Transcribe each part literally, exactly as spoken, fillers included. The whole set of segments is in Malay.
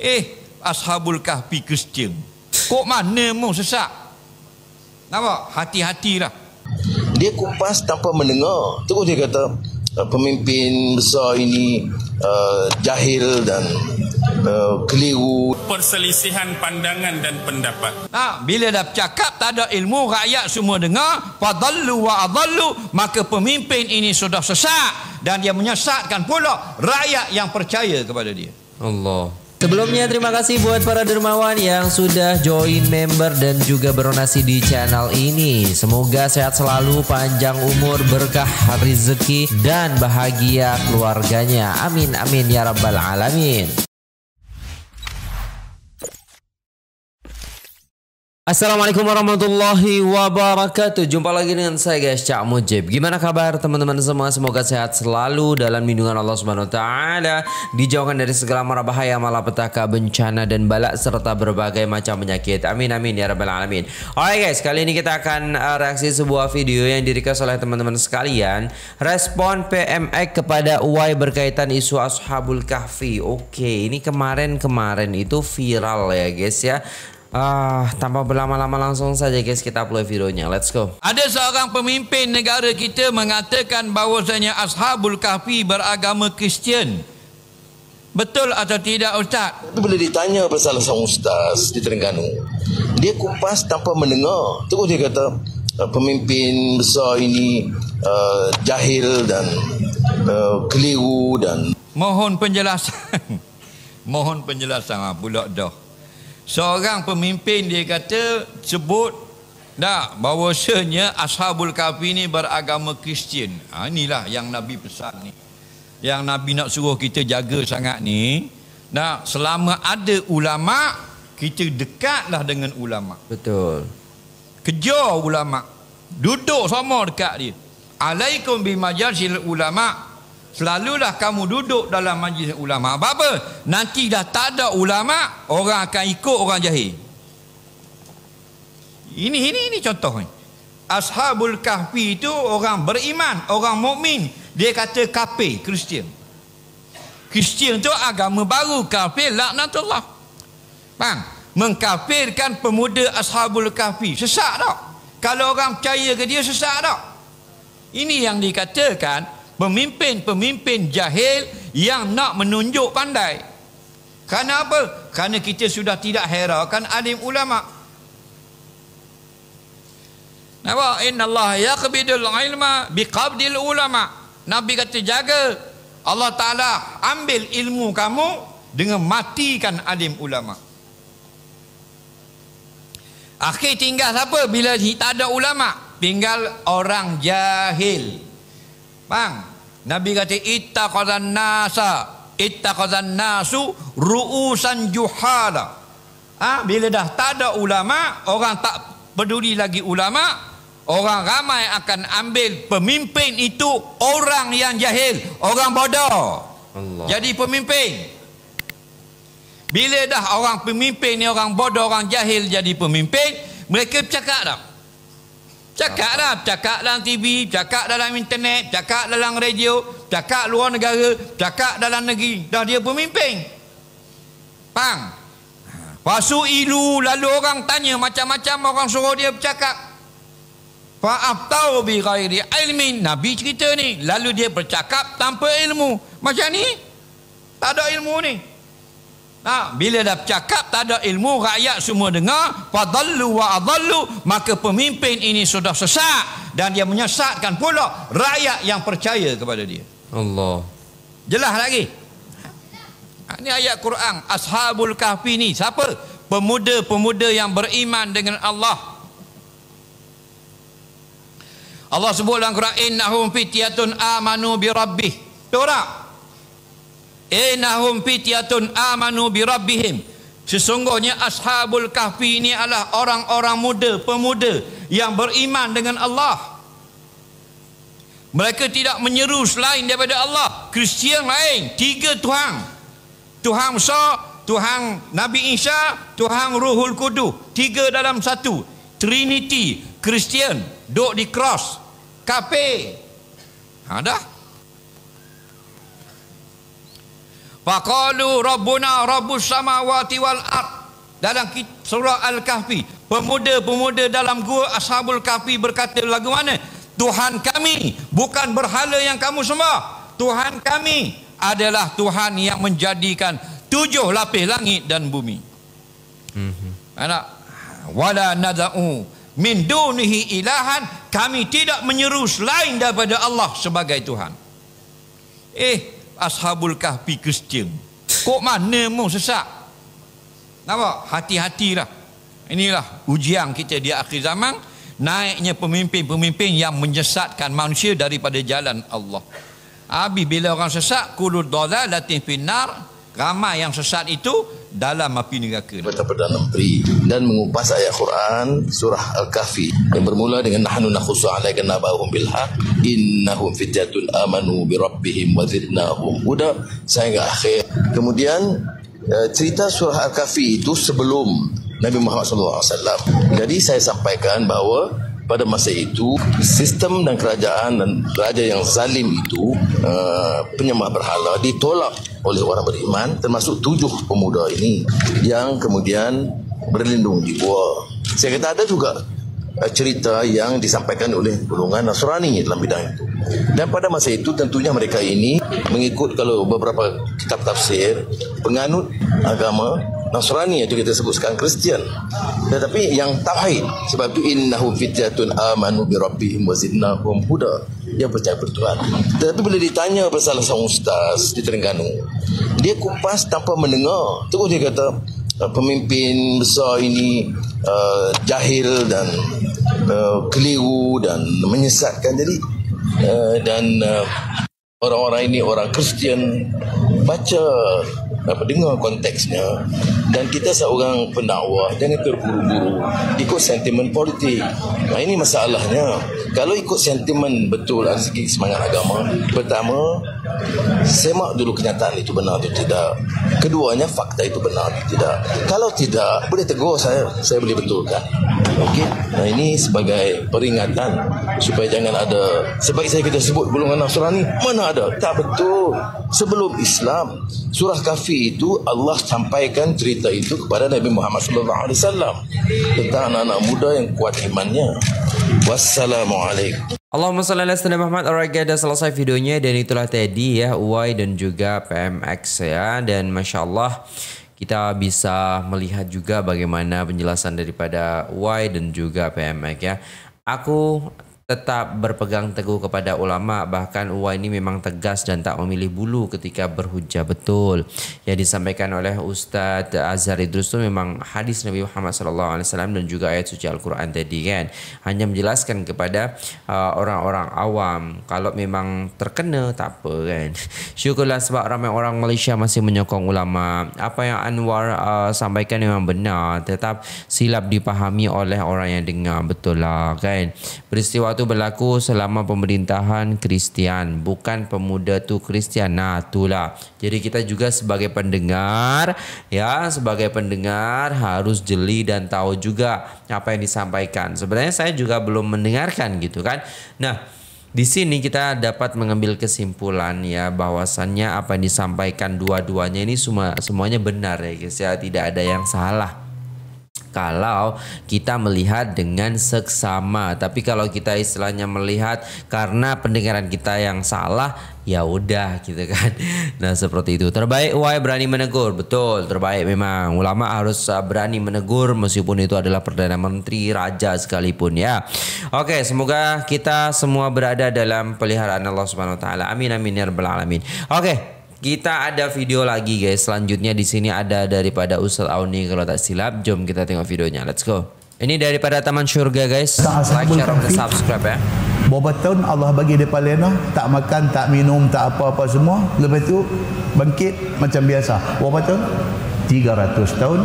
Eh, Ashabul Kahfi Kristian. Kok mana mu sesak? Nampak? Hati-hatilah. Dia kupas tanpa mendengar. Terus dia kata, pemimpin besar ini uh, jahil dan uh, keliru. Perselisihan pandangan dan pendapat. Ha, bila dah bercakap tak ada ilmu, rakyat semua dengar, fadallu wa adallu, maka pemimpin ini sudah sesat dan dia menyesatkan pula rakyat yang percaya kepada dia. Allah. Sebelumnya terima kasih buat para dermawan yang sudah join member dan juga berdonasi di channel ini. Semoga sehat selalu, panjang umur, berkah rezeki dan bahagia keluarganya. Amin amin ya rabbal alamin. Assalamualaikum warahmatullahi wabarakatuh. Jumpa lagi dengan saya guys, Cak Mujib. Gimana kabar teman-teman semua? Semoga sehat selalu dalam lindungan Allah Subhanahu wa taala, dijauhkan dari segala mara bahaya, malapetaka, bencana dan bala serta berbagai macam penyakit. Amin amin ya rabbal alamin. Alright guys, kali ini kita akan uh, reaksi sebuah video yang di-request oleh teman-teman sekalian, respon P M X kepada U A I berkaitan isu Ashabul Kahfi. Oke, okay, ini kemarin-kemarin itu viral ya guys ya. Ah, tanpa berlama-lama langsung saja guys kita upload videonya. Let's go. Ada seorang pemimpin negara kita mengatakan bahawasanya Ashabul Kahfi beragama Kristian. Betul atau tidak Ustaz? Itu bila ditanya pasal seorang ustaz di Terengganu, dia kupas tanpa mendengar. Terus dia kata pemimpin besar ini uh, jahil dan uh, keliru dan mohon penjelasan. Mohon penjelasan ah pula dah. Seorang pemimpin dia kata sebut dah bahawasanya Ashabul Kahfi ni beragama Kristian. Ha, inilah yang Nabi pesan ni. Yang Nabi nak suruh kita jaga sangat ni. Nah, selama ada ulama, kita dekatlah dengan ulama. Betul. Kejar ulama. Duduk sama dekat dia. Alaikum bi majlisil ulama. Selalulah kamu duduk dalam majlis ulama. Apa-apa, nanti dah tak ada ulama, orang akan ikut orang jahil. Ini ini ini contohnya. Ashabul Kahfi itu orang beriman, orang mukmin. Dia kata kafir, Kristian. Kristian tu agama baru, kafir laknatullah. Bang, mengkafirkan pemuda Ashabul Kahfi. Sesat tak? Kalau orang percaya ke dia sesat tak? Ini yang dikatakan pemimpin-pemimpin jahil yang nak menunjuk pandai. Kerana apa? Kerana kita sudah tidak herakan alim ulama. Nampak? Inna Allah yaqbidul ilma biqabdil ulama. Nabi kata jaga. Allah Ta'ala ambil ilmu kamu dengan matikan alim ulama. Akhir tinggal apa? Bila tak ada ulama, tinggal orang jahil. Bang, Nabi kata ittaqazan nasa ittaqazan nasu ru'usan juhala. Ah, ha, bila dah tak ada ulama, orang tak peduli lagi ulama, orang ramai akan ambil pemimpin itu orang yang jahil, orang bodoh. Allah. Jadi pemimpin. Bila dah orang pemimpin ni orang bodoh, orang jahil jadi pemimpin, mereka bercakap dah. Cakap dah, cakap dalam T V, cakap dalam internet, cakap dalam radio, cakap luar negara, cakap dalam negeri. Dah dia pemimpin. Pang. Pasu ilu, lalu orang tanya macam-macam, orang suruh dia bercakap. Fa'aftau bi ghairi ilmin. Nabi cerita ni. Lalu dia bercakap tanpa ilmu. Macam ni. Tak ada ilmu ni. Nah, bila dah bercakap tak ada ilmu, rakyat semua dengar, fadallu wa adallu, maka pemimpin ini sudah sesat dan dia menyesatkan pula rakyat yang percaya kepada dia. Allah. Jelas lagi. Ini ayat Quran. Ashabul Kahfi ni siapa? Pemuda-pemuda yang beriman dengan Allah. Allah sebut dalam Quran, innahum fityatun amanu bi rabbih. Torah. Innahum fityatun amanu bi rabbihim. Sesungguhnya Ashabul Kahfi ini adalah orang-orang muda, pemuda yang beriman dengan Allah. Mereka tidak menyeru selain daripada Allah. Kristian lain, tiga Tuhan. Tuhan Musa, Tuhan Nabi Isa, Tuhan Ruhul Qudus. Tiga dalam satu. Trinity, Kristian, duduk di cross. Kafir. Ha dah. Faqalu rabbuna rabbus samawati wal ard. Dalam surah Al-Kahfi, pemuda-pemuda dalam gua Ashabul Kahfi berkata bagaimana? Tuhan kami bukan berhala yang kamu sembah. Tuhan kami adalah Tuhan yang menjadikan tujuh lapis langit dan bumi. Mm-hmm. Anak, wala nada'u min dunihi ilahan, kami tidak menyeru selain daripada Allah sebagai Tuhan. Eh, Ashabul Kahfi Kristian. Kok mana mu sesak? Nampak? Hati-hatilah. Inilah ujian kita di akhir zaman, naiknya pemimpin-pemimpin yang menyesatkan manusia daripada jalan Allah. Habis bila orang sesat, kulud dalalatin finnar, ramai yang sesat itu dalam api neraka. Perdana Menteri dan mengupas ayat Quran surah Al-Kahfi yang bermula dengan nahnu nakhussu 'alaika naba'uhum bil haqq innahum fityatun amanu bi rabbihim wa zidnahum huda sehingga akhir. Kemudian cerita surah Al-Kahfi itu sebelum Nabi Muhammad sallallahu alaihi wasallam. Jadi saya sampaikan bahawa pada masa itu sistem dan kerajaan dan raja yang zalim itu uh, penyembah berhala ditolak oleh orang beriman, termasuk tujuh pemuda ini yang kemudian berlindung di gua. Saya kata ada juga uh, cerita yang disampaikan oleh golongan Nasrani dalam bidang itu. Dan pada masa itu tentunya mereka ini mengikut, kalau beberapa kitab tafsir, penganut agama Nasrani yang kita sebut sekarang Kristian, tetapi yang tauhid. Sebab itu innahum fityatun amanu bi rabbihim wa zidnahum huda, yang percaya bertuhan. Tetapi bila ditanya oleh salah seorang ustaz di Terengganu, dia kupas tanpa mendengar. Terus dia kata pemimpin besar ini uh, jahil dan uh, keliru dan menyesatkan. Jadi Uh, dan uh, orang-orang ini orang Kristian, baca apa, dengar konteksnya. Dan kita seorang pendakwa jangan terburu-buru ikut sentimen politik. Nah, ini masalahnya. Kalau ikut sentimen betul dari segi semangat agama, pertama, semak dulu kenyataan itu benar atau tidak. Keduanya, fakta itu benar atau tidak. Kalau tidak, boleh tegur saya, saya boleh betulkan. Okey. Nah, ini sebagai peringatan supaya jangan ada, sebab saya kita sebut golongan Nasrani, mana ada? Tak betul. Sebelum Islam, surah Kahfi itu Allah sampaikan cerita itu kepada Nabi Muhammad sallallahu alaihi wasallam tentang anak-anak muda yang kuat imannya. Wassalamualaikum. Allahumma salli ala sayyidina Muhammad. Alright guys, dah selesai videonya, dan itulah tadi ya Uwai dan juga P M X ya. Dan Masya Allah kita bisa melihat juga bagaimana penjelasan daripada Uwai dan juga P M X ya. Aku tetap berpegang teguh kepada ulama, bahkan Uwai ini memang tegas dan tak memilih bulu ketika berhujah. Betul yang disampaikan oleh Ustadz Azhar Idrus itu memang hadis Nabi Muhammad sallallahu alaihi wasallam dan juga ayat suci Al-Quran tadi kan, hanya menjelaskan kepada orang-orang uh, awam. Kalau memang terkena tak apa kan, syukurlah sebab ramai orang Malaysia masih menyokong ulama. Apa yang Anwar uh, sampaikan memang benar, tetap silap dipahami oleh orang yang dengar. Betul lah kan, peristiwa berlaku selama pemerintahan Kristian, bukan pemuda tu Kristian. Nah itulah, jadi kita juga sebagai pendengar ya, sebagai pendengar harus jeli dan tahu juga apa yang disampaikan. Sebenarnya saya juga belum mendengarkan gitu kan. Nah di sini kita dapat mengambil kesimpulan ya, bahwasannya apa yang disampaikan dua-duanya ini semua semuanya benar ya guys ya, tidak ada yang salah kalau kita melihat dengan seksama. Tapi kalau kita istilahnya melihat karena pendengaran kita yang salah, ya udah gitu kan. Nah seperti itu. Terbaik Uwai berani menegur. Betul, terbaik memang. Ulama harus berani menegur meskipun itu adalah Perdana Menteri, Raja sekalipun ya. Oke, semoga kita semua berada dalam peliharaan Allah Subhanahu Wa Taala. Amin amin ya rabbal alamin. Oke, kita ada video lagi guys. Selanjutnya di sini ada daripada Ustaz Auni kalau tak silap. Jom kita tengok videonya. Let's go. Ini daripada Taman Syurga guys. Like, share, dan subscribe ya. Berapa tahun Allah bagi depa lena, tak makan, tak minum, tak apa-apa semua. Lepas tu bangkit macam biasa. Berapa tahun? tiga ratus tahun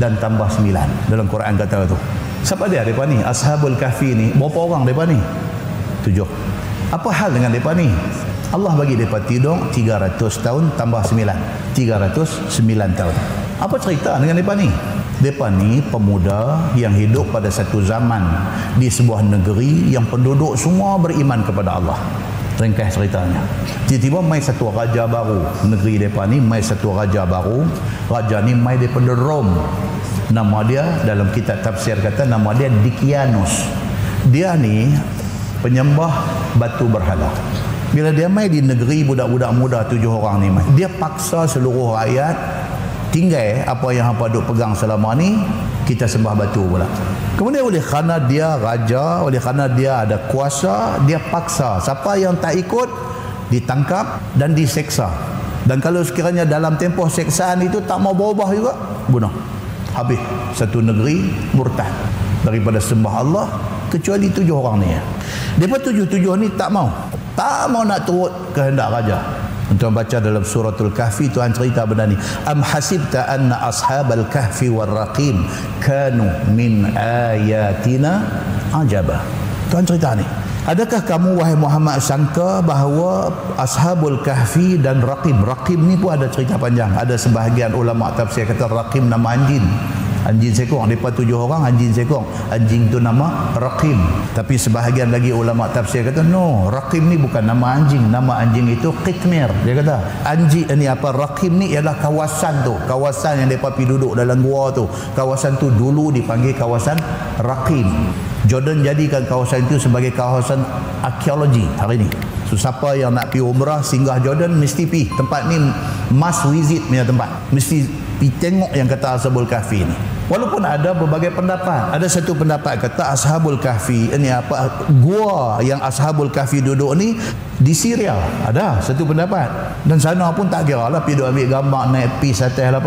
dan tambah sembilan. Dalam Quran kata tu. Siapa dia depa ni? Ashabul Kahfi ni. Berapa orang depa ni? tujuh. Apa hal dengan depa ni? Allah bagi mereka tidur tiga ratus tahun tambah sembilan. tiga ratus sembilan tahun. Apa cerita dengan mereka ni? Mereka ni pemuda yang hidup pada satu zaman di sebuah negeri yang penduduk semua beriman kepada Allah. ringkas ceritanya. Tiba-tiba mai satu raja baru, negeri depa ni mai satu raja baru, raja ni mai daripada Rom. Nama dia dalam kitab tafsir kata nama dia Dikianus. Dia ni penyembah batu berhala. Bila dia mai di negeri budak-budak muda tujuh orang ni mai, dia paksa seluruh rakyat tinggal apa yang hangpa duk pegang selama ni, kita sembah batu pula. Kemudian oleh kerana dia raja, oleh kerana dia ada kuasa, dia paksa siapa yang tak ikut ditangkap dan diseksa. Dan kalau sekiranya dalam tempoh seksaan itu tak mau berubah juga, bunuh. Habis satu negeri murtad daripada sembah Allah kecuali tujuh orang ni. Depa tujuh-tujuh ni tak mau. Tak mau nak turut kehendak raja. Tuan baca dalam suratul Kahfi, Tuhan cerita benda ni. Am hasibta anna ashabal kahfi war raqim kanu min ayatina ajaba. Tuhan cerita ni. Adakah kamu wahai Muhammad sangka bahawa ashabul kahfi dan raqim, raqim ni pun ada cerita panjang. Ada sebahagian ulama tafsir kata raqim nama anjing. Anjing sekong, mereka tujuh orang anjing sekong. Anjing tu nama Raqim. Tapi sebahagian lagi ulama tafsir kata, no, Raqim ni bukan nama anjing. Nama anjing itu Qitmir. Dia kata, anjing ni apa, Raqim ni ialah kawasan tu. Kawasan yang mereka pergi duduk dalam gua tu. Kawasan tu dulu dipanggil kawasan Raqim. Jordan jadikan kawasan itu sebagai kawasan arkeologi hari ni. So, siapa yang nak pergi umrah, singgah Jordan, mesti pergi. Tempat ni must visit punya tempat. Mesti pergi tengok yang kata Ashabul Kahfi ni. Walaupun ada berbagai pendapat. Ada satu pendapat kata Ashabul Kahfi ini apa, gua yang Ashabul Kahfi duduk ni di Syria. Ada satu pendapat. Dan sana pun tak kira lah pergi ambil gambar naik pis atas lah.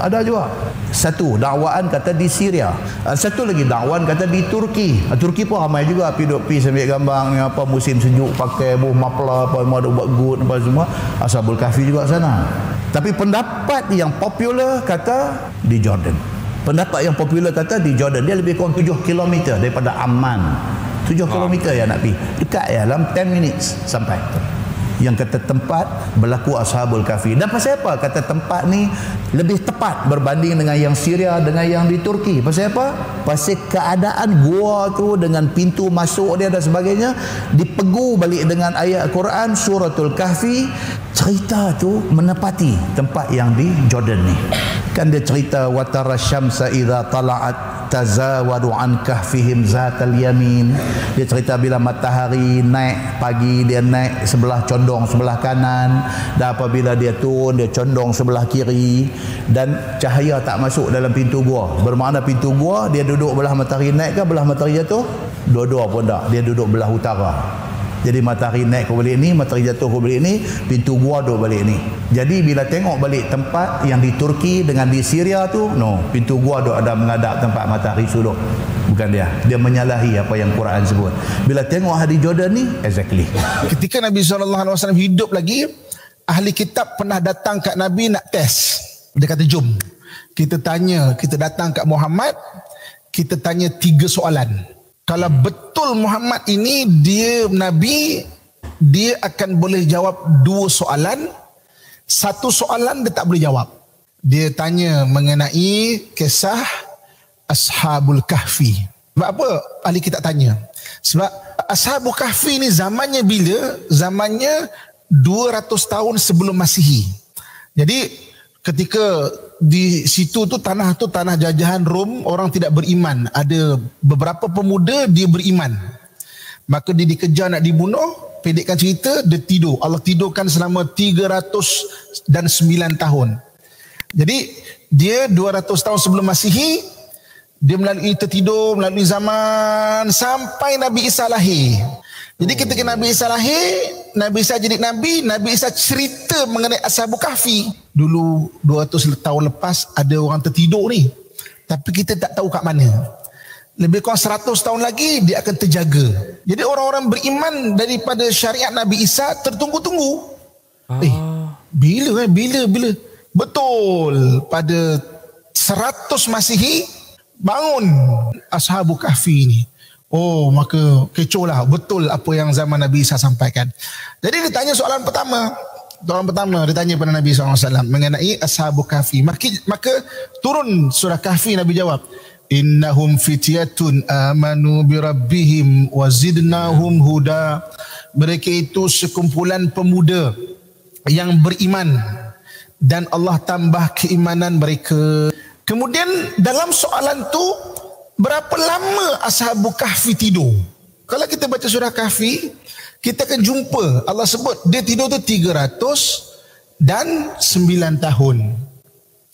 Ada juga. Satu dakwaan kata di Syria. Satu lagi dakwaan kata di Turki. Turki pun ramai juga pergi duduk pis ambil gambar apa musim sejuk pakai buh mapla apa mau buat gut apa semua. Ashabul Kahfi juga sana. Tapi pendapat yang popular kata di Jordan. Pendapat yang popular kata di Jordan. Dia lebih kurang tujuh kilometer daripada Amman. tujuh kilometer ya nak pergi. Dekat ya dalam ten minutes sampai. Yang kata tempat berlaku Ashabul Kahfi. Dan pasal apa kata tempat ni lebih tepat berbanding dengan yang Syria dengan yang di Turki? Pasal apa? Pasal keadaan gua tu dengan pintu masuk dia dan sebagainya dipegu balik dengan ayat Quran suratul Kahfi. Cerita tu menepati tempat yang di Jordan ni. Kan dia cerita watara syamsa idza tala'at tazawaru an kahfihim zatal yamin. Dia cerita bila matahari naik pagi dia naik sebelah condong sebelah kanan, dan apabila dia turun dia condong sebelah kiri, dan cahaya tak masuk dalam pintu gua. Bermakna pintu gua dia duduk belah matahari naik ke belah matahari jatuh? Dua-dua pun tak. Dia duduk belah utara. Jadi matahari naik ke balik ni, matahari jatuh ke balik ni, pintu gua duk balik ni. Jadi bila tengok balik tempat yang di Turki dengan di Syria tu, no, pintu gua duk ada menghadap tempat matahari sudut. Bukan dia. Dia menyalahi apa yang Quran sebut. Bila tengok hadis Jordan ni, exactly. Ketika Nabi sallallahu alaihi wasallam hidup lagi, ahli kitab pernah datang kat Nabi nak test. Dia kata, jom. Kita tanya, kita datang kat Muhammad, kita tanya tiga soalan. Kalau betul Muhammad ini dia Nabi, dia akan boleh jawab dua soalan. Satu soalan dia tak boleh jawab. Dia tanya mengenai kisah Ashabul Kahfi. Sebab apa ahli kita tanya? Sebab Ashabul Kahfi ni zamannya bila? Zamannya dua ratus tahun sebelum Masihi. Jadi ketika di situ tu tanah tu tanah jajahan Rom, orang tidak beriman. Ada beberapa pemuda dia beriman. Maka dia dikejar nak dibunuh, pendekkan cerita dia tidur. Allah tidurkan selama tiga ratus sembilan tahun. Jadi dia dua ratus tahun sebelum Masihi, dia melalui tertidur, melalui zaman sampai Nabi Isa lahir. Jadi ketika Nabi Isa lahir, Nabi Isa jadi Nabi, Nabi Isa cerita mengenai Ashabul Kahfi. Dulu dua ratus tahun lepas ada orang tertidur ni. Tapi kita tak tahu kat mana. Lebih kurang seratus tahun lagi dia akan terjaga. Jadi orang-orang beriman daripada syariat Nabi Isa tertunggu-tunggu. Ah. Eh, bila eh, bila, bila. Betul pada seratus Masihi bangun Ashabul Kahfi ni. Oh, maka kecoh lah. Betul apa yang zaman Nabi Isa sampaikan. Jadi dia tanya soalan pertama. Soalan pertama dia tanya kepada Nabi sallallahu alaihi wasallam mengenai Ashabul Kahfi. Maka, maka turun surah Kahfi, Nabi jawab. Innahum fityatun amanu bi rabbihim wa zidnahum huda. Mereka itu sekumpulan pemuda yang beriman dan Allah tambah keimanan mereka. Kemudian dalam soalan tu, berapa lama Ashabu Kahfi tidur? Kalau kita baca surah Kahfi, kita akan jumpa Allah sebut dia tidur tu tiga ratus dan sembilan tahun.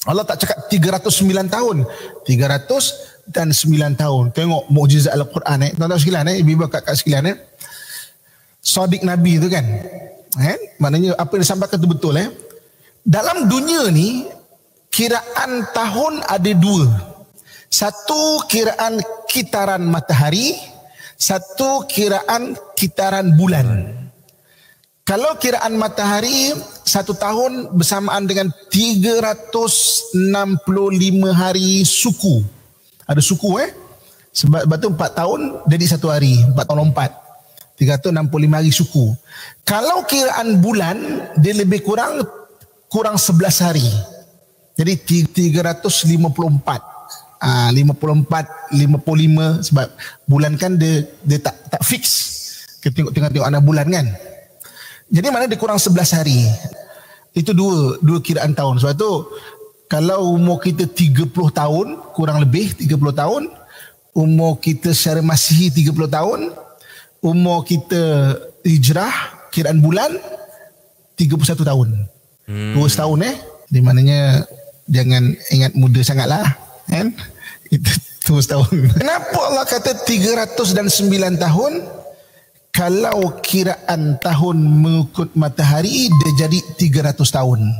Allah tak cakap tiga ratus sembilan tahun, tiga ratus dan sembilan tahun. Tengok mukjizat Al-Quran eh. Tuan-tuan sekalian eh, ibu kakak sekalian eh. Sodik Nabi tu kan. Eh, maknanya apa yang disampaikan tu betul eh. Dalam dunia ni kiraan tahun ada dua. Satu kiraan kitaran matahari, satu kiraan kitaran bulan. Kalau kiraan matahari, satu tahun bersamaan dengan tiga ratus enam puluh lima hari suku. Ada suku eh. Sebab itu empat tahun jadi satu hari. Empat tahun lompat. tiga ratus enam puluh lima hari suku. Kalau kiraan bulan, dia lebih kurang kurang sebelas hari. Jadi tiga ratus lima puluh empat. Ah, lima puluh empat, lima puluh lima sebab bulan kan dia, dia tak tak fix. Kita tengok-tengok anak bulan kan. Jadi mana dia kurang sebelas hari. Itu dua dua kiraan tahun. Sebab tu kalau umur kita tiga puluh tahun, kurang lebih tiga puluh tahun, umur kita secara Masihi tiga puluh tahun, umur kita hijrah kiraan bulan tiga puluh satu tahun. Hmm. dua tahun eh. Di mananya jangan ingat muda sangatlah kan? Itu dua tahun. Kenapa Allah kata tiga ratus sembilan tahun? Kalau kiraan tahun mengikut matahari, dia jadi tiga ratus tahun.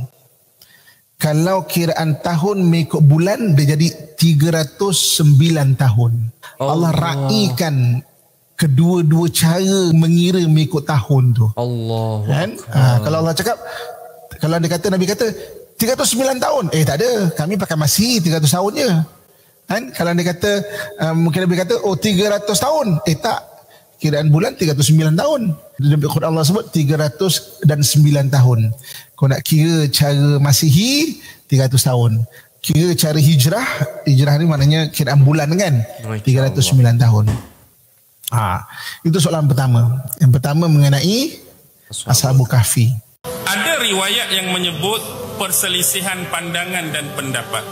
Kalau kiraan tahun mengikut bulan, dia jadi tiga ratus sembilan tahun. Allah, Allah raikan kedua-dua cara mengira mengikut tahun tu. Allah. Kan? Ha, kalau Allah cakap, kalau dia kata, Nabi kata, tiga ratus sembilan tahun. Eh tak ada, kami pakai masih tiga ratus tahun je. Kan? Kalau dia kata, uh, mungkin Nabi kata, oh tiga ratus tahun. Eh tak. Kiraan bulan tiga ratus sembilan tahun. Dalam Quran Allah sebut tiga ratus sembilan tahun. Kau nak kira cara Masihi tiga ratus tahun. Kira cara hijrah, hijrah ni maknanya kiraan bulan kan? tiga ratus sembilan tahun. Ha, itu soalan pertama. Yang pertama mengenai Ashabul Kahfi. Ada riwayat yang menyebut perselisihan pandangan dan pendapat.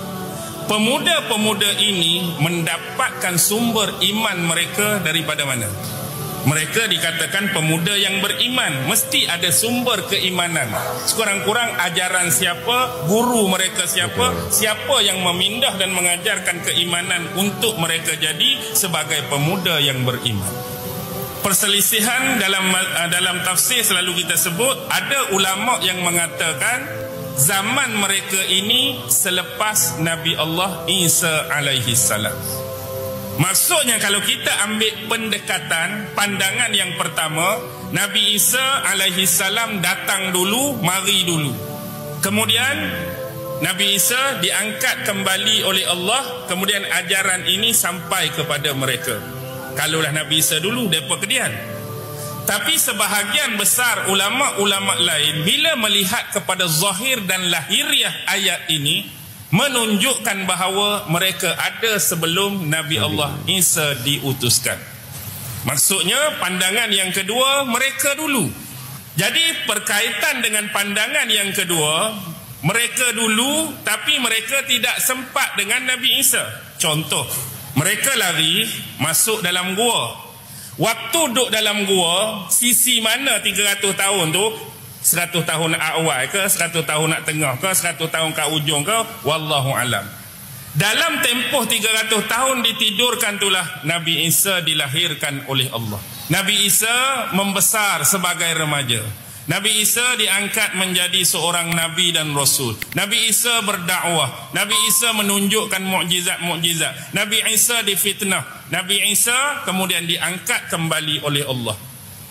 Pemuda-pemuda ini mendapatkan sumber iman mereka daripada mana? Mereka dikatakan pemuda yang beriman. Mesti ada sumber keimanan. Sekurang-kurang ajaran siapa, guru mereka siapa, siapa yang memindah dan mengajarkan keimanan untuk mereka jadi sebagai pemuda yang beriman. Perselisihan dalam dalam tafsir selalu kita sebut. Ada ulama yang mengatakan zaman mereka ini selepas Nabi Allah Isa alaihi salam. Maksudnya kalau kita ambil pendekatan pandangan yang pertama, Nabi Isa alaihi salam datang dulu, mari dulu. Kemudian Nabi Isa diangkat kembali oleh Allah, kemudian ajaran ini sampai kepada mereka. Kalaulah Nabi Isa dulu, depa kedian. Tapi sebahagian besar ulama-ulama lain bila melihat kepada zahir dan lahiriah ayat ini menunjukkan bahawa mereka ada sebelum Nabi Allah Isa diutuskan. Maksudnya pandangan yang kedua, mereka dulu. Jadi berkaitan dengan pandangan yang kedua, mereka dulu, tapi mereka tidak sempat dengan Nabi Isa. Contoh, mereka lari masuk dalam gua. Waktu duduk dalam gua, sisi mana tiga ratus tahun tu? seratus tahun awal ke, seratus tahun nak tengah ke, seratus tahun kat ujung ke, wallahu alam. Dalam tempoh tiga ratus tahun ditidurkan itulah Nabi Isa dilahirkan oleh Allah. Nabi Isa membesar sebagai remaja. Nabi Isa diangkat menjadi seorang nabi dan rasul. Nabi Isa berdakwah. Nabi Isa menunjukkan mukjizat-mukjizat. Nabi Isa difitnah. Nabi Isa kemudian diangkat kembali oleh Allah.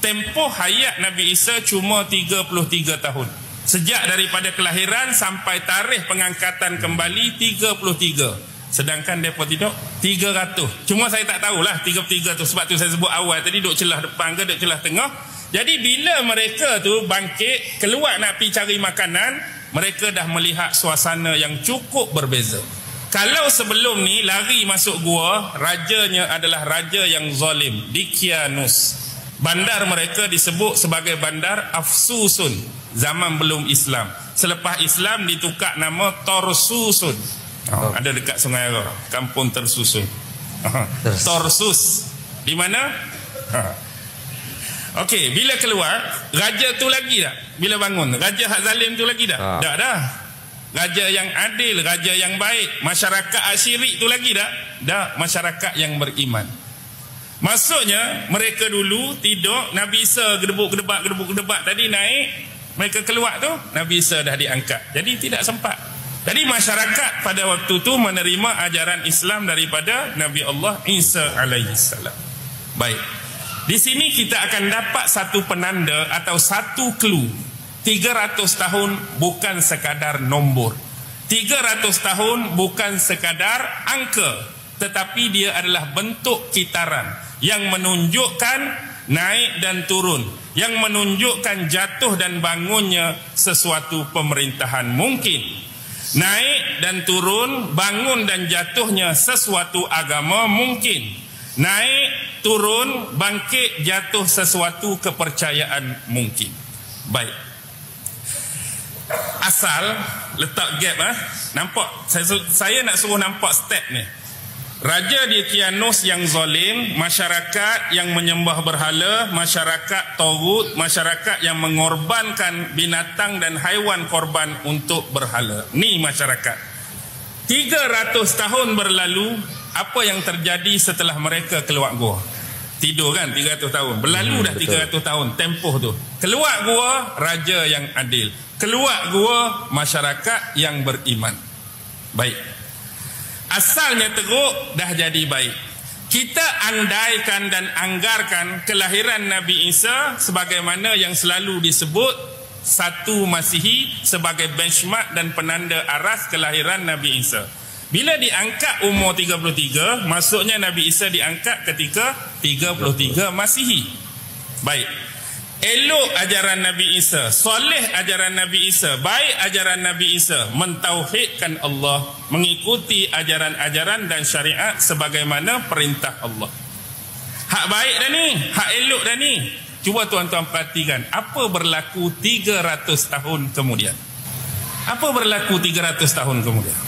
Tempoh hayat Nabi Isa cuma tiga puluh tiga tahun. Sejak daripada kelahiran sampai tarikh pengangkatan kembali tiga puluh tiga. Sedangkan mereka tidak tiga ratus. Cuma saya tak tahulah tiga puluh tiga tu. Sebab tu saya sebut awal tadi, duk celah depan ke, duk celah tengah. Jadi bila mereka tu bangkit, keluar nak pergi cari makanan, mereka dah melihat suasana yang cukup berbeza. Kalau sebelum ni lari masuk gua, rajanya adalah raja yang zalim, Dikianus. Bandar mereka disebut sebagai bandar Afsusun, zaman belum Islam. Selepas Islam ditukar nama Torsusun. Oh. Ada dekat Sungai Arau, kampung Tersusun. Torsus. Di mana? Okey, bila keluar, raja tu lagi tak? Bila bangun, raja hak zalim tu lagi tak? Ha. Tak dah. Raja yang adil, raja yang baik, masyarakat asyirik tu lagi tak? Dah, masyarakat yang beriman. Maksudnya, mereka dulu tidur, Nabi Isa gedebuk-gedebak, gedebuk-gedebak tadi naik, mereka keluar tu, Nabi Isa dah diangkat. Jadi tidak sempat. Jadi masyarakat pada waktu tu menerima ajaran Islam daripada Nabi Allah Isa alaihi salam. Baik. Di sini kita akan dapat satu penanda atau satu clue. tiga ratus tahun bukan sekadar nombor. tiga ratus tahun bukan sekadar angka, tetapi dia adalah bentuk kitaran yang menunjukkan naik dan turun, yang menunjukkan jatuh dan bangunnya sesuatu pemerintahan mungkin. Naik dan turun, bangun dan jatuhnya sesuatu agama mungkin. Naik, turun, bangkit, jatuh sesuatu kepercayaan mungkin. Baik. Asal letak gap ah. Eh? Nampak? Saya, saya nak suruh nampak step ni. Raja Dikianus yang zalim, masyarakat yang menyembah berhala, masyarakat tagut, masyarakat yang mengorbankan binatang dan haiwan korban untuk berhala. Ni masyarakat. tiga ratus tahun berlalu. Apa yang terjadi setelah mereka keluar gua? Tidur kan tiga ratus tahun. Berlalu hmm, dah betul. tiga ratus tahun tempoh tu. Keluar gua, raja yang adil. Keluar gua, masyarakat yang beriman. Baik. Asalnya teruk, dah jadi baik. Kita andaikan dan anggarkan kelahiran Nabi Isa sebagaimana yang selalu disebut satu Masihi sebagai benchmark dan penanda aras kelahiran Nabi Isa. Bila diangkat umur tiga puluh tiga, maksudnya Nabi Isa diangkat ketika tiga puluh tiga Masihi. Baik. Elok ajaran Nabi Isa, soleh ajaran Nabi Isa, baik ajaran Nabi Isa, mentauhidkan Allah, mengikuti ajaran-ajaran dan syariat sebagaimana perintah Allah. Hak baik dah ni, hak elok dah ni. Cuba tuan-tuan perhatikan, apa berlaku tiga ratus tahun kemudian? Apa berlaku tiga ratus tahun kemudian?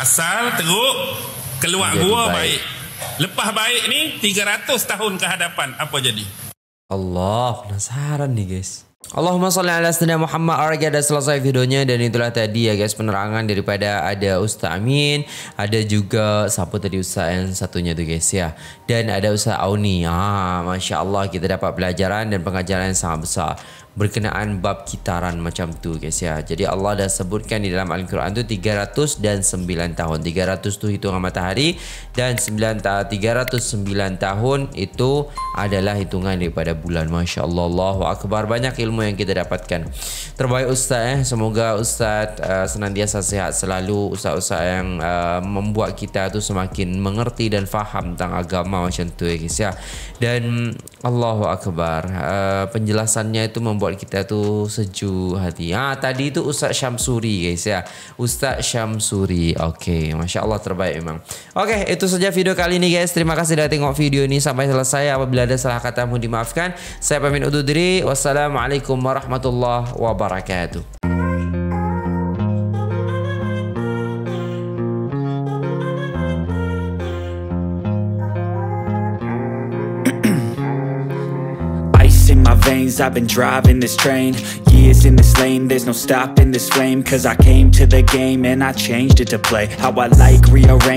Asal teruk, keluar gua baik. baik. Lepas baik ni tiga ratus tahun ke hadapan apa jadi? Allah, penasaran nih guys. Allahumma shalli ala sayyidina Muhammad. Alright, ada selesai videonya dan itulah tadi ya guys penerangan daripada ada Ustaz Amin, ada juga siapa tadi Ustaz yang satunya tu guys ya. Dan ada Ustaz Auni. Ah, Masya Allah kita dapat pelajaran dan pengajaran yang sangat besar berkenaan bab kitaran macam tu guys ya. Jadi Allah dah sebutkan di dalam Al-Quran tu tiga ratus dan sembilan tahun. tiga ratus tu hitungan matahari dan sembilan tiga ratus sembilan tahun itu adalah hitungan daripada bulan. Masya Allah, Allahu Akbar, banyak ilmu yang kita dapatkan. Terbaik Ustaz eh. Semoga Ustaz uh, senantiasa sihat selalu. Ustaz-ustaz yang uh, membuat kita tu semakin mengerti dan faham tentang agama macam tu guys ya. Dan Allahu Akbar, uh, penjelasannya itu membuat kita tuh sejuk hati. Ah, tadi itu Ustaz Syamsuri guys ya. Ustaz Syamsuri. Oke, Masya Allah terbaik memang. Oke, itu saja video kali ini guys. Terima kasih sudah tengok video ini sampai selesai. Apabila ada salah kata mohon dimaafkan. Saya pamit undur diri. Wassalamualaikum warahmatullahi wabarakatuh. I've been driving this train, years in this lane, there's no stopping this flame, cause I came to the game and I changed it to play how I like, rearrange.